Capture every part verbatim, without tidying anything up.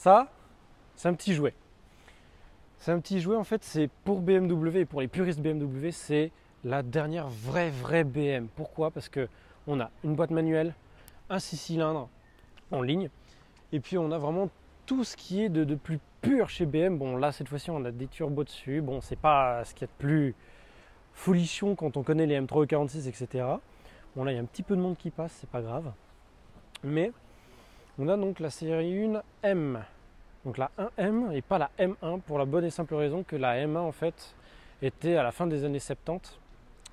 Ça, c'est un petit jouet. C'est un petit jouet, en fait, c'est pour B M W et pour les puristes B M W, c'est la dernière vraie, vraie B M. Pourquoi? Parce qu'on a une boîte manuelle, un six cylindres en ligne, et puis on a vraiment tout ce qui est de, de plus pur chez B M. Bon, là, cette fois-ci, on a des turbos dessus. Bon, c'est pas ce qu'il y a de plus folichon quand on connaît les M trois E quarante-six, et cetera. Bon, là, il y a un petit peu de monde qui passe, c'est pas grave. Mais on a donc la série un M. Donc la un M et pas la M un pour la bonne et simple raison que la M un en fait était à la fin des années soixante-dix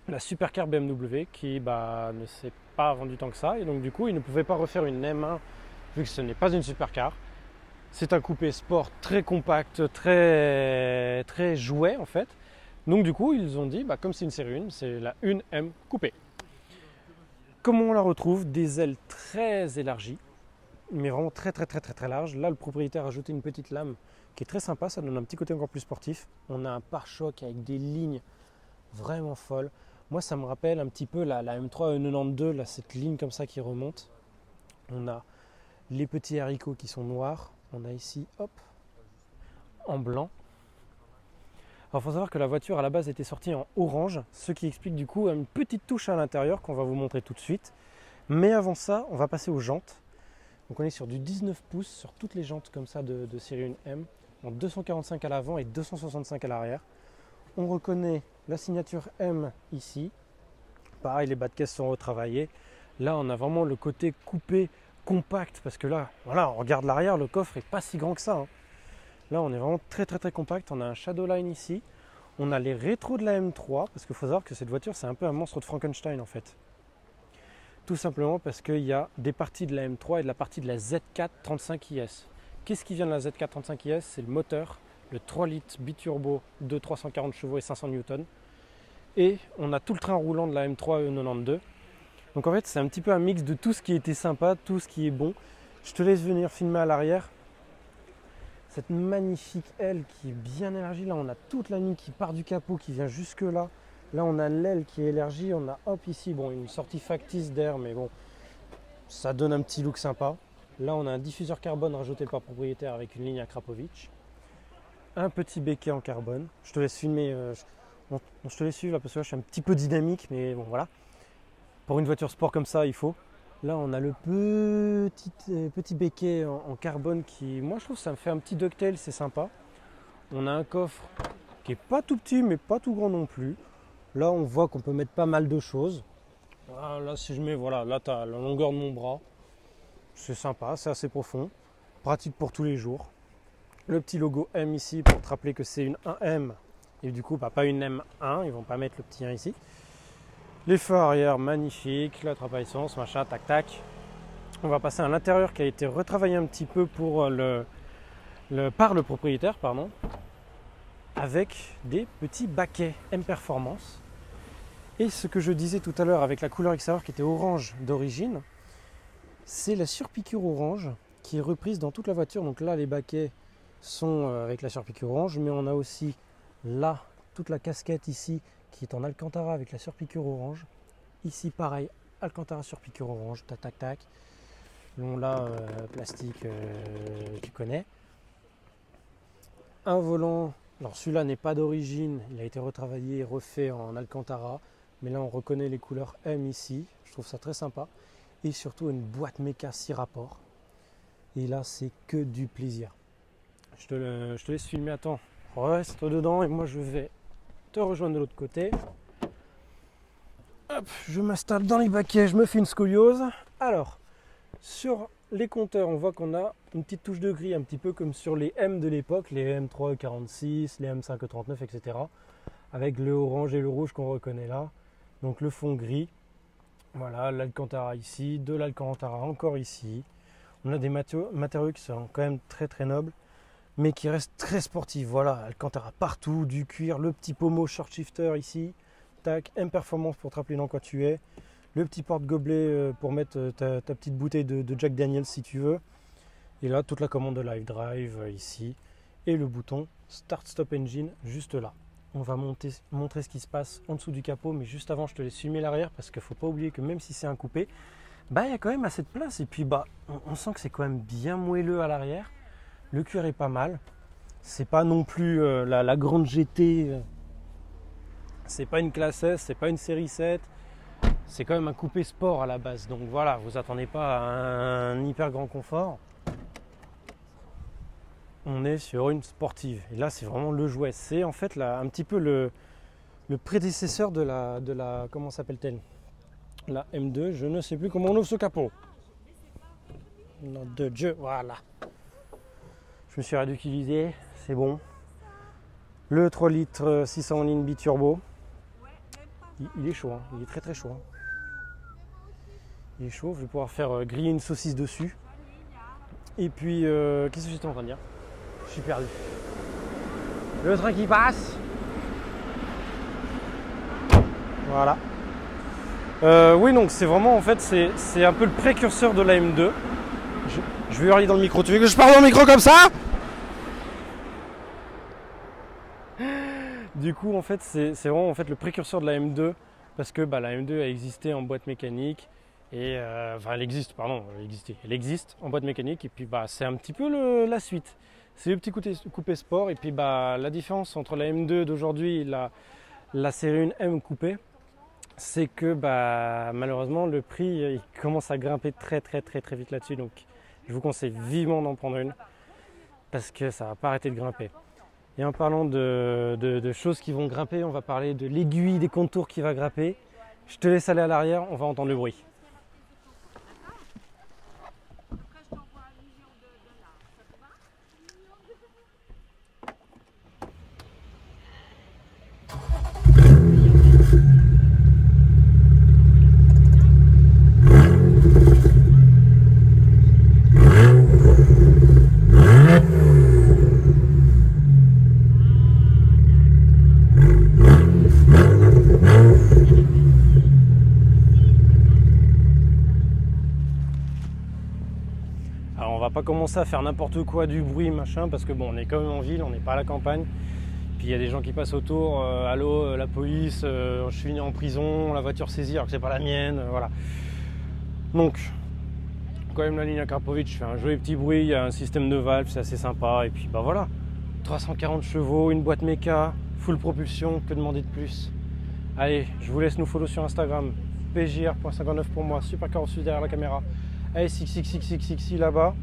la supercar B M W qui bah, ne s'est pas vendue tant que ça et donc du coup ils ne pouvaient pas refaire une M un vu que ce n'est pas une supercar. C'est un coupé sport très compact, très, très jouet en fait. Donc du coup ils ont dit bah, comme c'est une série un, c'est la un M coupée. Comme on la retrouve, des ailes très élargies, mais vraiment très très très très très large. Là, le propriétaire a ajouté une petite lame qui est très sympa, ça donne un petit côté encore plus sportif. On a un pare-choc avec des lignes vraiment folles. Moi, ça me rappelle un petit peu la, la M trois E quatre-vingt-douze, là, cette ligne comme ça qui remonte. On a les petits haricots qui sont noirs. On a ici, hop, en blanc. Alors, il faut savoir que la voiture, à la base, était sortie en orange, ce qui explique du coup une petite touche à l'intérieur qu'on va vous montrer tout de suite. Mais avant ça, on va passer aux jantes. Donc on est sur du dix-neuf pouces sur toutes les jantes comme ça de, de série un M, en deux cent quarante-cinq à l'avant et deux cent soixante-cinq à l'arrière. On reconnaît la signature M ici. Pareil, les bas de caisse sont retravaillés. Là, on a vraiment le côté coupé, compact, parce que là, voilà, on regarde l'arrière, le coffre n'est pas si grand que ça, hein. Là, on est vraiment très très très compact. On a un Shadowline ici. On a les rétros de la M trois, parce qu'il faut savoir que cette voiture, c'est un peu un monstre de Frankenstein en fait. Tout simplement parce qu'il y a des parties de la M trois et de la partie de la Z quatre trente-cinq I S. Qu'est-ce qui vient de la Z quatre trente-cinq I S? C'est le moteur, le trois litres biturbo de trois cent quarante chevaux et cinq cents newtons. Et on a tout le train roulant de la M trois E quatre-vingt-douze. Donc en fait, c'est un petit peu un mix de tout ce qui était sympa, tout ce qui est bon. Je te laisse venir filmer à l'arrière. Cette magnifique aile qui est bien élargie. Là, on a toute la ligne qui part du capot, qui vient jusque là. Là, on a l'aile qui est élargie, on a hop ici, bon, une sortie factice d'air, mais bon, ça donne un petit look sympa. Là, on a un diffuseur carbone rajouté par propriétaire avec une ligne Akrapovic. Un petit béquet en carbone. Je te laisse filmer, euh, je, bon, je te laisse suivre là, parce que là, je suis un petit peu dynamique, mais bon, voilà. Pour une voiture sport comme ça, il faut. Là, on a le petit, euh, petit béquet en, en carbone qui, moi, je trouve que ça me fait un petit ducktail, c'est sympa. On a un coffre qui n'est pas tout petit, mais pas tout grand non plus. Là, on voit qu'on peut mettre pas mal de choses. Ah, là, si je mets, voilà, là, tu as la longueur de mon bras. C'est sympa, c'est assez profond. Pratique pour tous les jours. Le petit logo M ici pour te rappeler que c'est une un M. Et du coup, bah, pas une M un, ils vont pas mettre le petit un ici. Les feux arrière, magnifiques. La trappe à essence, machin, tac, tac. On va passer à l'intérieur qui a été retravaillé un petit peu pour le, le, par le propriétaire, pardon, avec des petits baquets M Performance. Et ce que je disais tout à l'heure avec la couleur extérieure qui était orange d'origine, c'est la surpiqûre orange qui est reprise dans toute la voiture. Donc là, les baquets sont avec la surpiqûre orange, mais on a aussi là, toute la casquette ici, qui est en Alcantara avec la surpiqûre orange. Ici, pareil, Alcantara surpiqûre orange, tac, tac, tac. Bon, là, euh, plastique, euh, tu connais. Un volant. Alors celui-là n'est pas d'origine, il a été retravaillé et refait en Alcantara, mais là on reconnaît les couleurs M ici, je trouve ça très sympa. Et surtout une boîte méca six rapports, et là c'est que du plaisir. Je te, le, je te laisse filmer, attends, reste dedans et moi je vais te rejoindre de l'autre côté. Hop, je m'installe dans les baquets, je me fais une scoliose. Alors, sur les compteurs, on voit qu'on a une petite touche de gris, un petit peu comme sur les M de l'époque, les M trois E quarante-six, les M cinq E trente-neuf, et cetera. Avec le orange et le rouge qu'on reconnaît là. Donc le fond gris, voilà, l'Alcantara ici, de l'Alcantara encore ici. On a des matériaux qui sont quand même très très nobles, mais qui restent très sportifs. Voilà, Alcantara partout, du cuir, le petit pommeau short shifter ici. Tac, M Performance pour te rappeler dans quoi tu es. Le petit porte-gobelet pour mettre ta, ta petite bouteille de, de Jack Daniels si tu veux. Et là, toute la commande de Live Drive ici. Et le bouton Start Stop Engine juste là. On va monter, montrer ce qui se passe en dessous du capot. Mais juste avant, je te laisse filmer l'arrière parce qu'il ne faut pas oublier que même si c'est un coupé, bah, il y a quand même assez de place. Et puis, bah, on, on sent que c'est quand même bien moelleux à l'arrière. Le cuir est pas mal. C'est pas non plus euh, la, la grande G T. Euh, c'est pas une classe S, c'est pas une série sept. C'est quand même un coupé sport à la base. Donc voilà, vous attendez pas à un hyper grand confort. On est sur une sportive. Et là, c'est vraiment le jouet. C'est en fait là, un petit peu le, le prédécesseur de la, de la... Comment s'appelle-t-elle? La M deux. Je ne sais plus comment on ouvre ce capot. Nom de Dieu, voilà. Je me suis ridiculisé, c'est bon. Le trois litres six cents lignes biturbo. Il, il est chaud, hein. Il est très très chaud. Hein. Il est chaud, je vais pouvoir faire griller une saucisse dessus. Et puis, euh, qu'est-ce que j'étais en train de dire? Je suis perdu. Le train qui passe. Voilà. Euh, oui, donc c'est vraiment, en fait, c'est un peu le précurseur de la M deux. Je, je vais hurler dans le micro. Tu veux que je parle dans le micro comme ça? Du coup, en fait, c'est vraiment en fait, le précurseur de la M deux. Parce que bah, la M deux a existé en boîte mécanique. Et, euh, enfin, elle existe, pardon, elle existe, elle existe en boîte mécanique. Et puis, bah, c'est un petit peu le, la suite. C'est le petit coupé, coupé sport. Et puis, bah, la différence entre la M deux d'aujourd'hui et la, la série un M coupée, c'est que bah, malheureusement le prix il commence à grimper très très très très vite là-dessus, donc je vous conseille vivement d'en prendre une parce que ça va pas arrêter de grimper. Et en parlant de, de, de choses qui vont grimper, on va parler de l'aiguille des contours qui va grimper. Je te laisse aller à l'arrière, on va entendre le bruit. Commencer à faire n'importe quoi du bruit machin parce que bon, on est quand même en ville, on n'est pas à la campagne, puis il y a des gens qui passent autour, euh, allô la police, euh, je suis né en prison, la voiture saisie alors que c'est pas la mienne, euh, voilà. Donc quand même la ligne Akrapovic fait un joli petit bruit, il y a un système de valve, c'est assez sympa, et puis bah voilà, trois cent quarante chevaux, une boîte méca, full propulsion, que demander de plus? Allez, je vous laisse nous follow sur Instagram, p j r point cinquante-neuf pour moi, SuperCarOfSwiss derrière la caméra, A S X X X X X là-bas.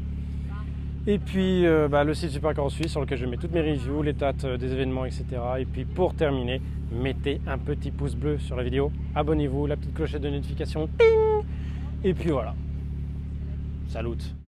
Et puis euh, bah, le site SuperCarOfSwiss sur lequel je mets toutes mes reviews, les dates euh, des événements, et cetera. Et puis pour terminer, mettez un petit pouce bleu sur la vidéo, abonnez-vous, la petite clochette de notification, ting. Et puis voilà, salut.